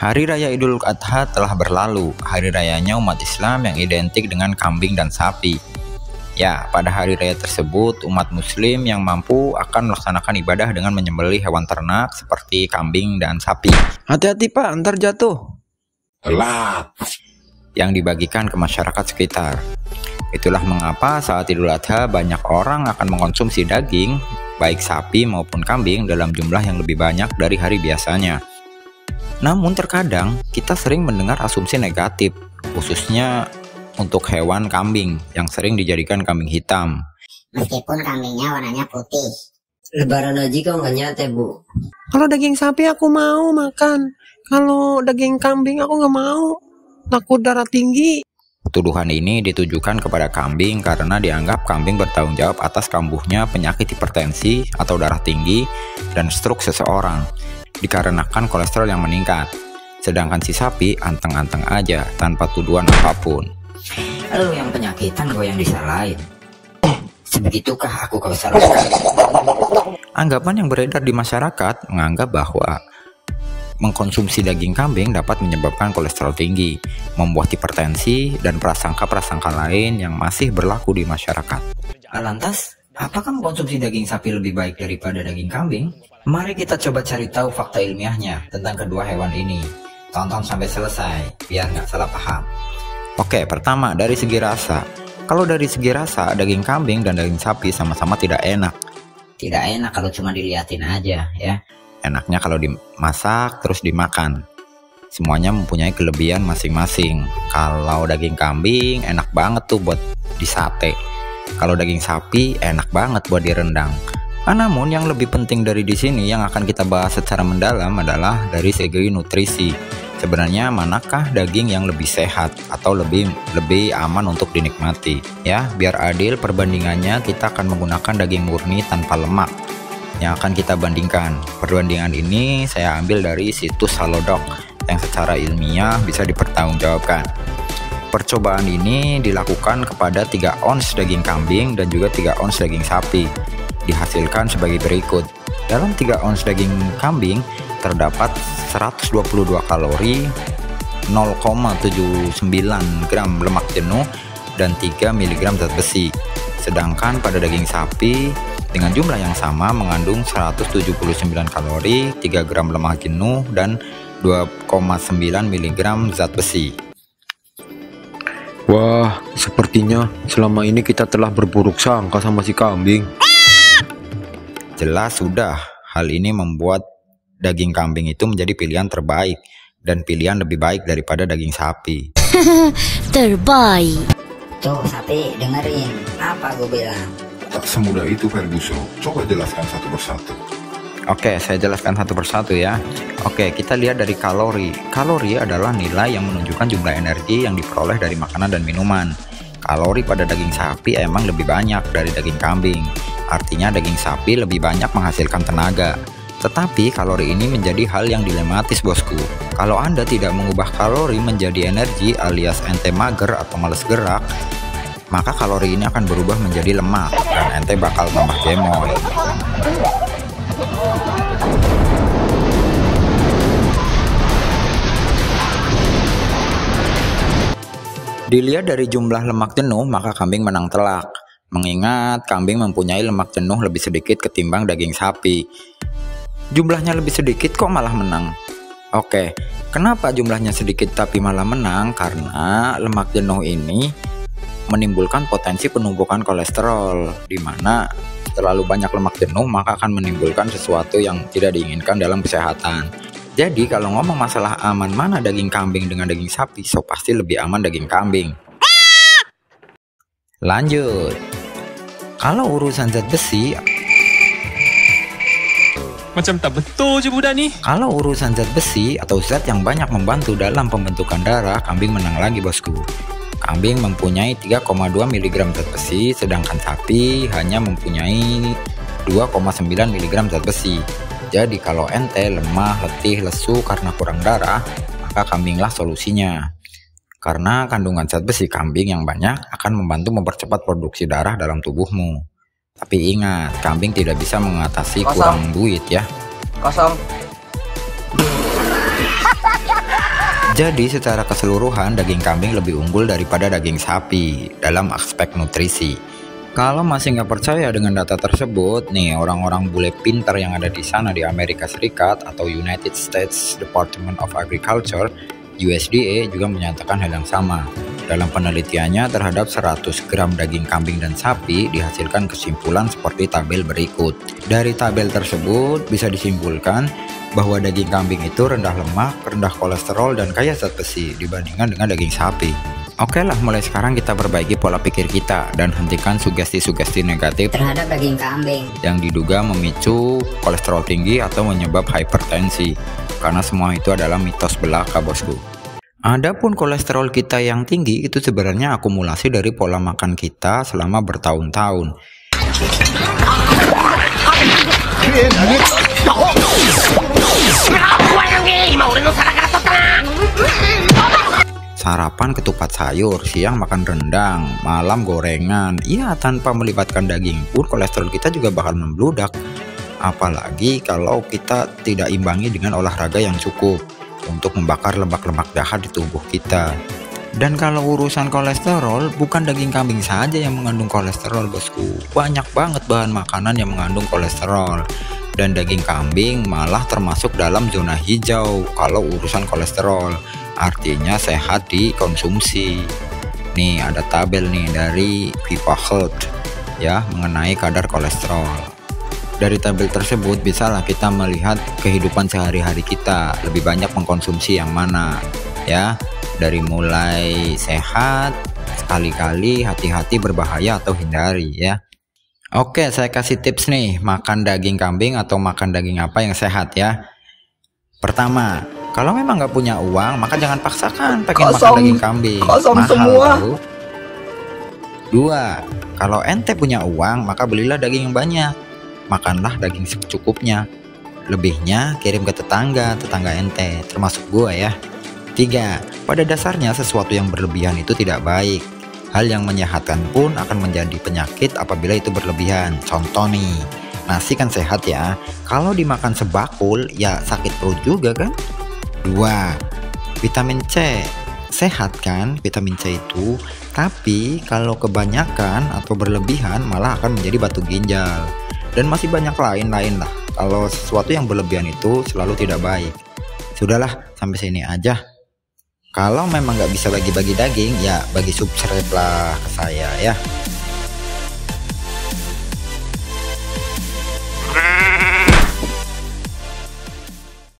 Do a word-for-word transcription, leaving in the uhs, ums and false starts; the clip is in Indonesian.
Hari Raya Idul Adha telah berlalu, hari rayanya umat Islam yang identik dengan kambing dan sapi. Ya, pada hari raya tersebut, umat muslim yang mampu akan melaksanakan ibadah dengan menyembelih hewan ternak seperti kambing dan sapi. Hati-hati Pak, ntar jatuh. Telat. Yang dibagikan ke masyarakat sekitar. Itulah mengapa saat Idul Adha banyak orang akan mengkonsumsi daging, baik sapi maupun kambing dalam jumlah yang lebih banyak dari hari biasanya. Namun terkadang kita sering mendengar asumsi negatif, khususnya untuk hewan kambing yang sering dijadikan kambing hitam. Meskipun kambingnya warnanya putih. Lebaran haji kok nggak nyate, Bu? Kalau daging sapi aku mau makan, kalau daging kambing aku nggak mau, takut darah tinggi. Tuduhan ini ditujukan kepada kambing karena dianggap kambing bertanggung jawab atas kambuhnya penyakit hipertensi atau darah tinggi dan stroke seseorang, dikarenakan kolesterol yang meningkat. Sedangkan si sapi anteng-anteng aja tanpa tuduhan apapun. Lu yang penyakitan, gue yang disalahin. Sebegitukah aku kau salahkan? Anggapan yang beredar di masyarakat menganggap bahwa mengkonsumsi daging kambing dapat menyebabkan kolesterol tinggi, membuat hipertensi, dan prasangka-prasangka lain yang masih berlaku di masyarakat. Lantas, apakah mengkonsumsi daging sapi lebih baik daripada daging kambing? Mari kita coba cari tahu fakta ilmiahnya tentang kedua hewan ini. Tonton sampai selesai, biar nggak salah paham. Oke, pertama dari segi rasa. Kalau dari segi rasa, daging kambing dan daging sapi sama-sama tidak enak. Tidak enak kalau cuma diliatin aja, ya. Enaknya kalau dimasak terus dimakan. Semuanya mempunyai kelebihan masing-masing. Kalau daging kambing enak banget tuh buat disate. Kalau daging sapi enak banget buat direndang. Nah, namun yang lebih penting dari di sini yang akan kita bahas secara mendalam adalah dari segi nutrisi. Sebenarnya manakah daging yang lebih sehat atau lebih lebih aman untuk dinikmati? Ya, biar adil perbandingannya kita akan menggunakan daging murni tanpa lemak yang akan kita bandingkan. Perbandingan ini saya ambil dari situs Halodoc yang secara ilmiah bisa dipertanggungjawabkan. Percobaan ini dilakukan kepada tiga ons daging kambing dan juga tiga ons daging sapi. Dihasilkan sebagai berikut. Dalam tiga ons daging kambing terdapat seratus dua puluh dua kalori, nol koma tujuh sembilan gram lemak jenuh, dan tiga miligram zat besi. Sedangkan pada daging sapi dengan jumlah yang sama mengandung seratus tujuh puluh sembilan kalori, tiga gram lemak jenuh, dan dua koma sembilan miligram zat besi. Wah, sepertinya selama ini kita telah berburuk sangka sama si kambing. Jelas sudah, hal ini membuat daging kambing itu menjadi pilihan terbaik dan pilihan lebih baik daripada daging sapi. Terbaik. Tuh sapi, dengerin apa gue bilang. Tak semudah itu Ferguson, coba jelaskan satu persatu. Oke, saya jelaskan satu persatu ya. Oke, kita lihat dari kalori. Kalori adalah nilai yang menunjukkan jumlah energi yang diperoleh dari makanan dan minuman. Kalori pada daging sapi emang lebih banyak dari daging kambing. Artinya daging sapi lebih banyak menghasilkan tenaga. Tetapi kalori ini menjadi hal yang dilematis, bosku. Kalau Anda tidak mengubah kalori menjadi energi alias ente mager atau males gerak, maka kalori ini akan berubah menjadi lemak dan ente bakal tambah gemoy. Dilihat dari jumlah lemak jenuh, maka kambing menang telak. Mengingat kambing mempunyai lemak jenuh lebih sedikit ketimbang daging sapi. Jumlahnya lebih sedikit kok malah menang. Oke, kenapa jumlahnya sedikit tapi malah menang? Karena lemak jenuh ini menimbulkan potensi penumpukan kolesterol, di mana terlalu banyak lemak jenuh maka akan menimbulkan sesuatu yang tidak diinginkan dalam kesehatan. Jadi kalau ngomong masalah aman mana daging kambing dengan daging sapi, so pasti lebih aman daging kambing. Lanjut. Kalau urusan zat besi, macam tak betul sih budak nih. Kalau urusan zat besi atau zat yang banyak membantu dalam pembentukan darah, kambing menang lagi, bosku. Kambing mempunyai tiga koma dua miligram zat besi, sedangkan sapi hanya mempunyai dua koma sembilan miligram zat besi. Jadi kalau ente lemah, letih, lesu karena kurang darah, maka kambinglah solusinya. Karena kandungan zat besi kambing yang banyak akan membantu mempercepat produksi darah dalam tubuhmu. Tapi ingat, kambing tidak bisa mengatasi kosong. Kurang duit ya. Kosong. Jadi secara keseluruhan daging kambing lebih unggul daripada daging sapi dalam aspek nutrisi. Kalau masih nggak percaya dengan data tersebut, nih orang-orang bule pintar yang ada di sana di Amerika Serikat atau United States Department of Agriculture, U S D A juga menyatakan hal yang sama. Dalam penelitiannya terhadap seratus gram daging kambing dan sapi dihasilkan kesimpulan seperti tabel berikut. Dari tabel tersebut bisa disimpulkan bahwa daging kambing itu rendah lemak, rendah kolesterol, dan kaya zat besi dibandingkan dengan daging sapi. Oke lah, mulai sekarang kita perbaiki pola pikir kita dan hentikan sugesti-sugesti negatif terhadap daging kambing yang diduga memicu kolesterol tinggi atau menyebab hipertensi, karena semua itu adalah mitos belaka, bosku. Adapun kolesterol kita yang tinggi itu sebenarnya akumulasi dari pola makan kita selama bertahun-tahun. Sarapan ketupat sayur, siang makan rendang, malam gorengan. Iya, tanpa melibatkan daging pun kolesterol kita juga bakal membludak. Apalagi kalau kita tidak imbangi dengan olahraga yang cukup untuk membakar lemak-lemak jahat di tubuh kita. Dan kalau urusan kolesterol, bukan daging kambing saja yang mengandung kolesterol, bosku. Banyak banget bahan makanan yang mengandung kolesterol, dan daging kambing malah termasuk dalam zona hijau kalau urusan kolesterol, artinya sehat dikonsumsi. Nih ada tabel nih dari Viva Health ya mengenai kadar kolesterol. Dari tabel tersebut bisalah kita melihat kehidupan sehari-hari kita lebih banyak mengkonsumsi yang mana ya, dari mulai sehat, sekali-kali hati-hati berbahaya atau hindari ya. Oke, saya kasih tips nih makan daging kambing atau makan daging apa yang sehat ya. Pertama, kalau memang nggak punya uang maka jangan paksakan pengen makan daging kambing, mahal semua. Tahu. Dua, kalau ente punya uang maka belilah daging yang banyak. Makanlah daging secukupnya, lebihnya kirim ke tetangga, tetangga ente, termasuk gua ya. Tiga, pada dasarnya sesuatu yang berlebihan itu tidak baik. Hal yang menyehatkan pun akan menjadi penyakit apabila itu berlebihan. Contoh nih, nasi kan sehat ya, kalau dimakan sebakul ya sakit perut juga kan. Dua, vitamin C sehat kan, vitamin C itu, tapi kalau kebanyakan atau berlebihan malah akan menjadi batu ginjal. Dan masih banyak lain-lain lah. Kalau sesuatu yang berlebihan itu selalu tidak baik. Sudahlah, sampai sini aja. Kalau memang nggak bisa bagi-bagi daging, ya bagi subscribe lah ke saya ya.